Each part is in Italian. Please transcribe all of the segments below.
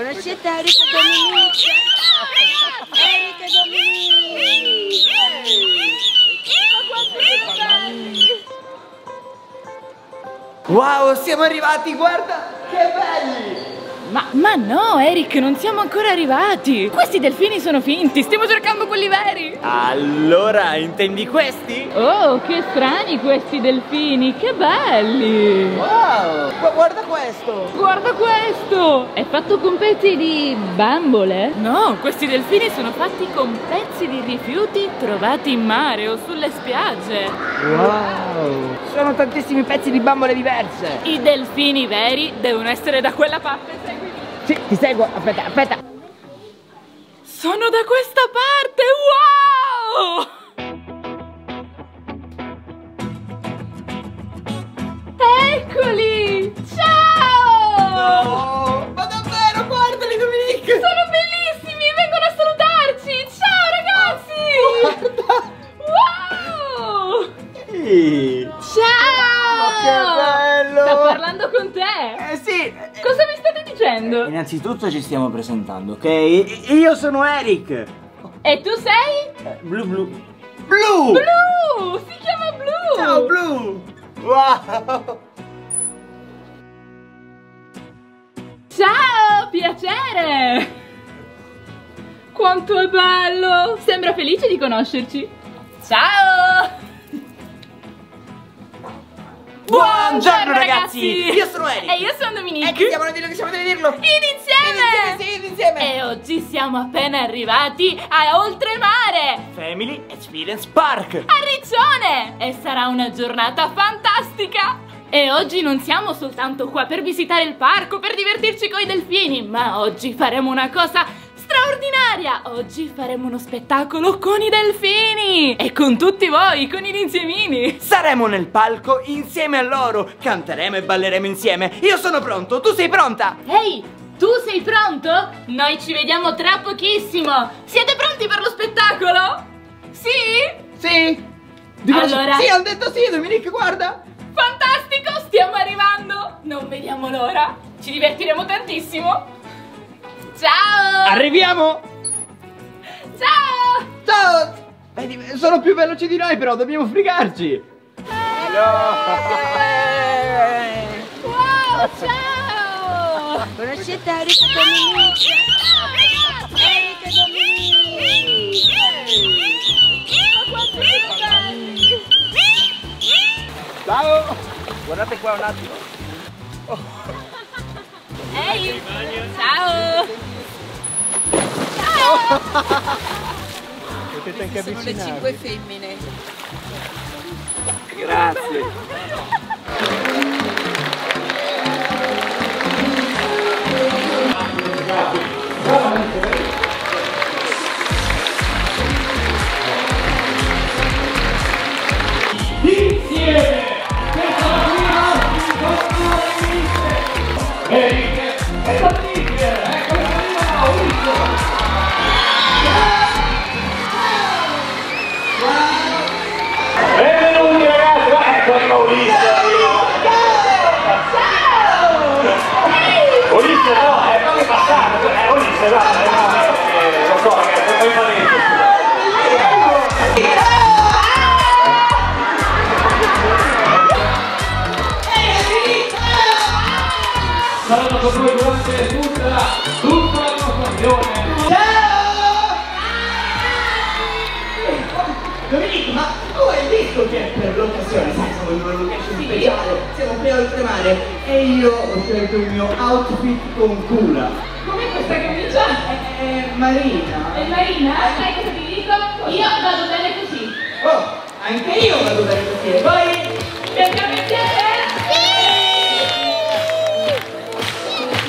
Conoscete Eric e Dominique? Eric e Dominique! Wow, siamo arrivati, guarda che belli! Ma no, Eric, non siamo ancora arrivati. Questi delfini sono finti, stiamo cercando quelli veri. Allora, intendi questi? Oh, che strani questi delfini, che belli. Wow, ma guarda questo. Guarda questo. È fatto con pezzi di bambole? No, questi delfini sono fatti con pezzi di rifiuti trovati in mare o sulle spiagge. Wow, sono tantissimi pezzi di bambole diverse. I delfini veri devono essere da quella parte. Sì, ti seguo, aspetta, aspetta. Sono da questa parte, wow! Eccoli! Ciao! Oh, ma davvero, guardali Dominique! Sono bellissimi, vengono a salutarci! Ciao ragazzi! Wow! Ehi. Ciao! Ma che bello! Sto parlando con te! Eh sì! Cosa mi state dicendo? Innanzitutto ci stiamo presentando, ok? Io sono Eric. E tu sei? Blu! Blu! Si chiama Blu! Ciao Blu! Wow! Ciao, piacere! Quanto è bello! Sembra felice di conoscerci! Ciao! Buongiorno ragazzi, io sono Eric e io sono Dominique. E che stiamo a dirlo, che siamo a dirlo? Insieme! E oggi siamo appena arrivati a Oltremare Family Experience Park a Riccione. E sarà una giornata fantastica. E oggi non siamo soltanto qua per visitare il parco, per divertirci con i delfini, ma oggi faremo una cosa straordinaria! Oggi faremo uno spettacolo con i delfini e con tutti voi, con i ninziemini. Saremo nel palco insieme a loro, canteremo e balleremo insieme. Io sono pronto, tu sei pronta? Ehi, tu sei pronto? Noi ci vediamo tra pochissimo. Siete pronti per lo spettacolo? Sì? Sì. Allora... Sì, hanno detto sì, Dominique, guarda. Fantastico, stiamo arrivando. Non vediamo l'ora, ci divertiremo tantissimo. Ciao! Arriviamo! Ciao! Ciao! Vedi, sono più veloci di noi però, dobbiamo fregarci! Wow, ciao! Conoscete Eric e Dominique? Eric e Dominique! Ciao! Guardate qua un attimo! Oh. Ehi! Ciao! Ciao! Potete anche avvicinarvi. Sono le 5 femmine. Grazie! Insieme! Per farvi altri benvenuti ragazzi, ecco Ulisse. Ciao! Ulisse no, è proprio passato, è Ulisse no, non so ragazzi, è completamente. Saranno con voi durante tutta la stagione. Ciao! Dominique, ma tu hai visto che per l'occasione, sai, siamo in una location speciale, siamo qui a Oltremare e io ho scelto il mio outfit con cura. Com'è questa camicia? È marina. È marina? Sai cosa ti dico? Io vado bene così. Oh, anche io vado bene così. E poi... Cercami il piacere!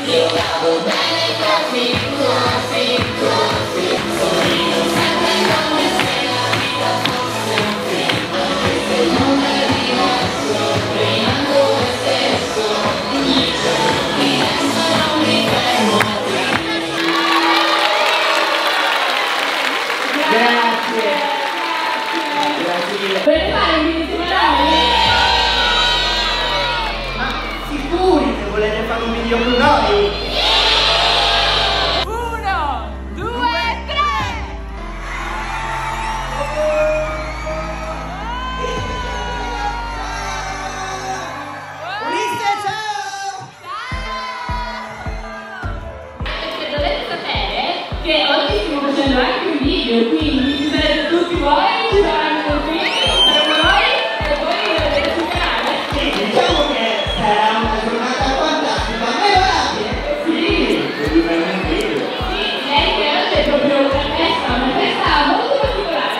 Io vado bene così, così, così. Sorrido sempre come se la vita fosse un film. Perché il mondo è diverso, creando me stesso. Ogni giorno mi resto, non mi fermo. Grazie. Grazie. Per fare un video superare? Ma sicuri che volete fare un video con noi? che oggi stiamo facendo anche un video, quindi ci sarete tutti voi, ci saranno tutti per noi e voi dovete superare. Sì, diciamo che sarà una giornata fantastica, memorabile. Sì, direi che oggi è proprio una festa molto particolare. È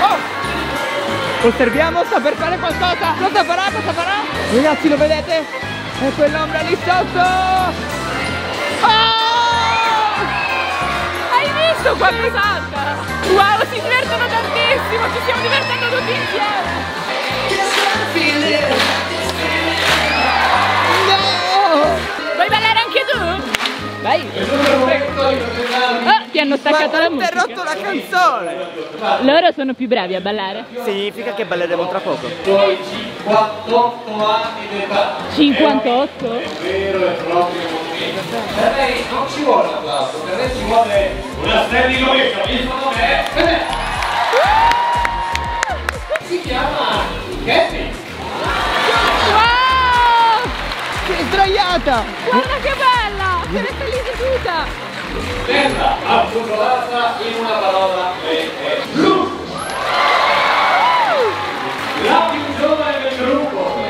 Oh! Osserviamo, sta per fare qualcosa. Lo tapperà, lo tapperà. Ragazzi, lo vedete? È quell'ombra lì sotto. Oh! Hai visto quanto salta? Wow, si divertono tantissimo. Ci stiamo divertendo tutti insieme. No! Vuoi ballare anche tu? Vai! Oh, ti hanno staccato la musica! Ma ho interrotto la canzone! Loro sono più bravi a ballare? Significa che balleremo tra poco. 58 anni di età! 58? È vero, è proprio così. Per lei non ci vuole un applauso, per lei ci vuole una stella di Ulisse, il suo nome è... Si chiama... Kevin! Wow! Che sdraiata! Guarda che bella! Sarete lì seduta! Stella articolata in una parola e Blu! La più giovane del gruppo!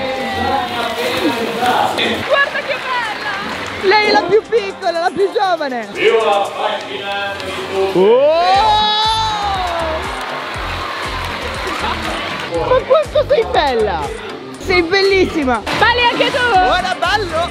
Guarda che bella! Lei è la più piccola, la più giovane! Più affascinante di tutti! Oh! Ma quanto sei bella! Sei bellissima! Balli anche tu! Ora ballo!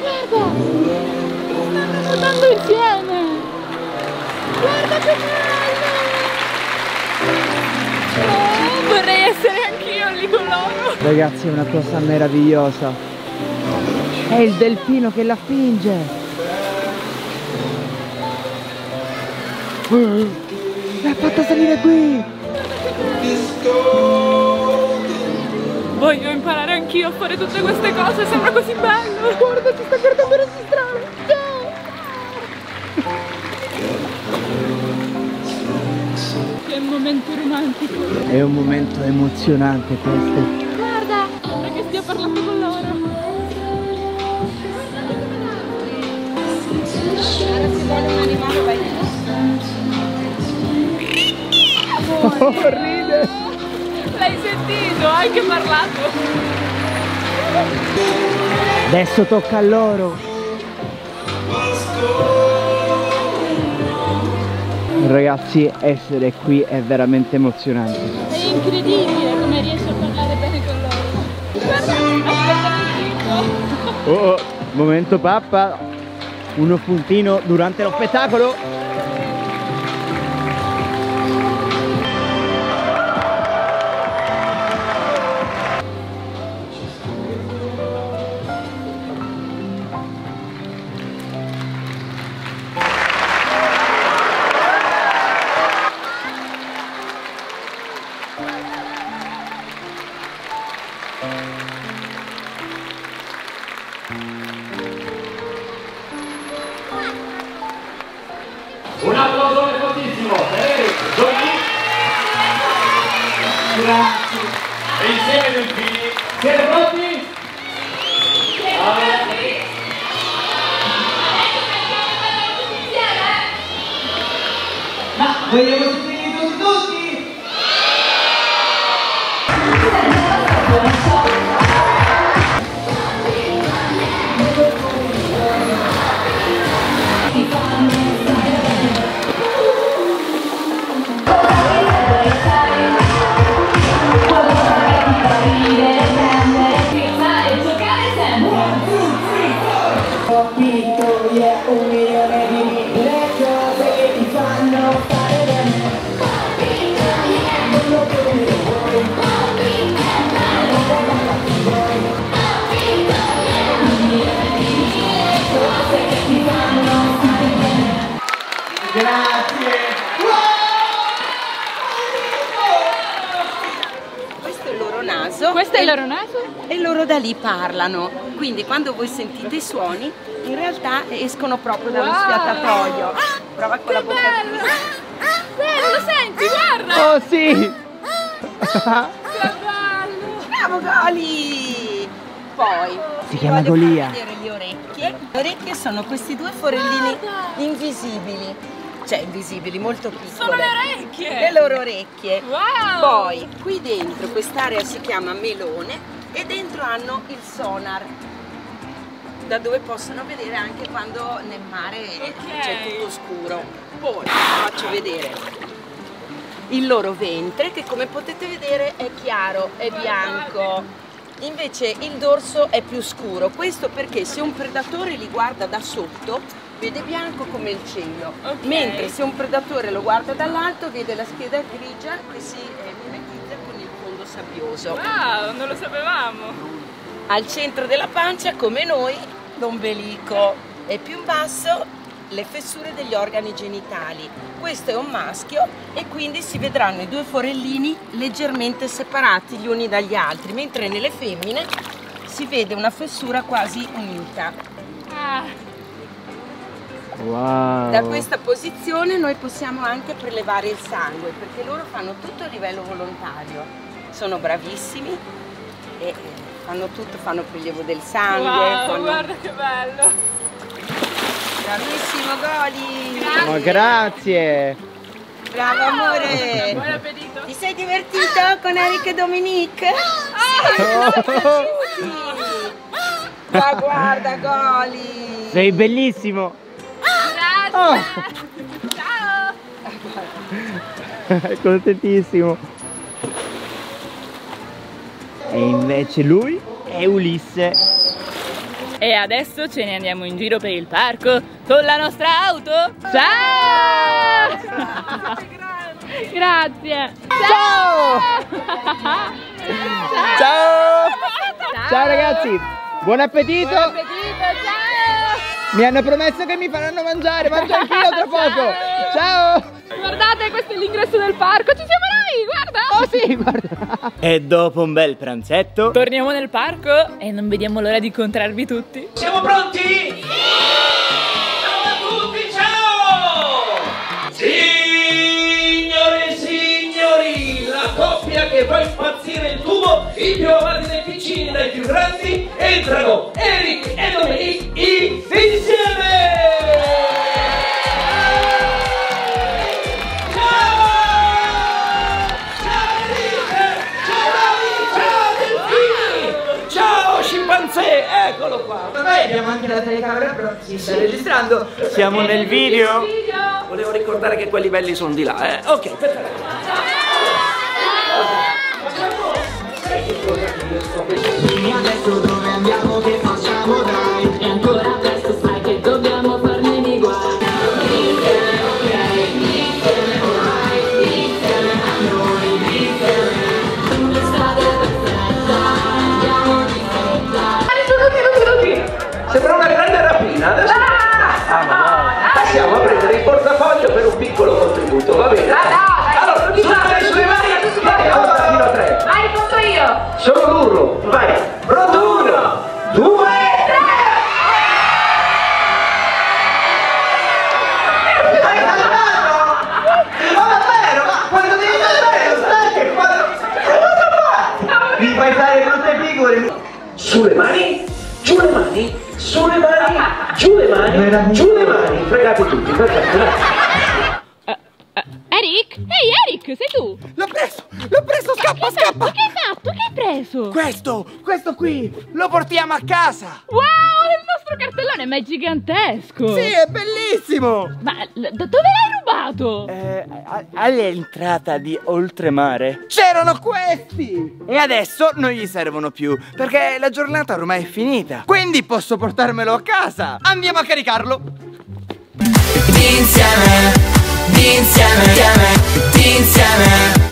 Stanno nuotando insieme! Guarda che bello! Oh, vorrei essere anch'io lì con loro! Ragazzi, è una cosa meravigliosa! È il delfino che la finge! L'ha fatta salire qui! Voglio imparare anch'io a fare tutte queste cose, sembra così bello! Guarda, ti sta guardando la strada! Che momento romantico! È un momento emozionante questo! Guarda! Sembra che stia parlando con loro! Oh, ride! L'hai sentito? Hai anche parlato? Adesso tocca a loro. Ragazzi, essere qui è veramente emozionante. È incredibile come riesci a parlare bene con loro. Guarda, aspetta un oh, momento pappa. Uno puntino durante lo spettacolo. Un applauso fortissimo per Eric, Dominique, Ulisse e insieme ai delfini. Siete pronti? Siete pronti? Adesso facciamo tutti insieme? Ma vogliamo sentire tutti? Questo è il loro naso e loro da lì parlano, quindi quando voi sentite i suoni in realtà escono proprio dallo sfiatatoio. Prova con la bocca. Bello, lo senti? Oh sì! Bravo Goli! Poi si chiama Golia. Le orecchie. Le orecchie sono questi due forellini invisibili. Cioè invisibili, molto piccole. Sono le orecchie! Le loro orecchie. Wow! Poi qui dentro quest'area si chiama melone e dentro hanno il sonar, da dove possono vedere anche quando nel mare c'è tutto oscuro. Poi vi faccio vedere il loro ventre, che come potete vedere è chiaro, è bianco, invece il dorso è più scuro. Questo perché se un predatore li guarda da sotto vede bianco come il cielo, mentre se un predatore lo guarda dall'alto vede la schiena grigia che si mimetizza con il fondo sabbioso. Wow, non lo sapevamo! Al centro della pancia, come noi, l'ombelico, e più in basso le fessure degli organi genitali. Questo è un maschio e quindi si vedranno i due forellini leggermente separati gli uni dagli altri, mentre nelle femmine si vede una fessura quasi unita. Wow. Da questa posizione noi possiamo anche prelevare il sangue, perché loro fanno tutto a livello volontario, sono bravissimi e fanno tutto, fanno prelievo del sangue. Wow, fanno... guarda che bello! Bravissimo Goli! Grazie! Oh, grazie. Bravo amore! Buon appetito! Ti sei divertito con Eric e Dominique? Sì, ma guarda Goli! Sei bellissimo! Grazie! Oh. Ciao! È contentissimo! E invece lui è Ulisse! E adesso ce ne andiamo in giro per il parco con la nostra auto. Ciao! Grazie! Ciao! Ciao! Ciao! Ciao ragazzi! Buon appetito! Buon appetito, ciao! Mi hanno promesso che mi faranno mangiare, mangio anch'io tra poco! Ciao! Guardate, questo è l'ingresso del parco, ci siamo noi! Guarda! Oh sì, guarda! E dopo un bel pranzetto torniamo nel parco e non vediamo l'ora di incontrarvi tutti. Siamo pronti? Sì! Ciao a tutti, ciao! Signore e signori, la coppia che fa impazzire il tubo, i più amati dei piccini dai più grandi, entrano Eric e Dominique insieme! Eccolo qua! Noi abbiamo anche la telecamera, però si sta registrando. Siamo nel video. Volevo ricordare che quelli belli sono di là, eh. Ok, perfetto. Mi ha detto dove andiamo, che facciamo dai. E ancora presto sai che dobbiamo farne di guai. Sembra una grande rapina, adesso passiamo a prendere il portafoglio per un piccolo contributo, va bene? Allora, sulle mani, vai, fino a tre. Vai, conto io. Solo l'urlo, vai. Pronto, uno, due, tre. Hai mangiato? Ma davvero, ma quando devi mangiare, stai che quando... Che cosa fa? Mi fai fare brutte figure. Sulle mani, giù le mani. Sulle mani, giù le mani, giù le mani, fregati tutti, perfetto. Eric? Ehi Eric, sei tu? L'ho preso, scappa, scappa! Che hai fatto? Che hai preso? Questo qui, lo portiamo a casa! Wow, il nostro cartellone, ma è gigantesco! Sì, è bellissimo! Ma da dove l'hai rubato? All'entrata di Oltremare c'erano questi! E adesso non gli servono più, perché la giornata ormai è finita. Quindi posso portarmelo a casa! Andiamo a caricarlo! Insieme! Insieme! Insieme! Insieme!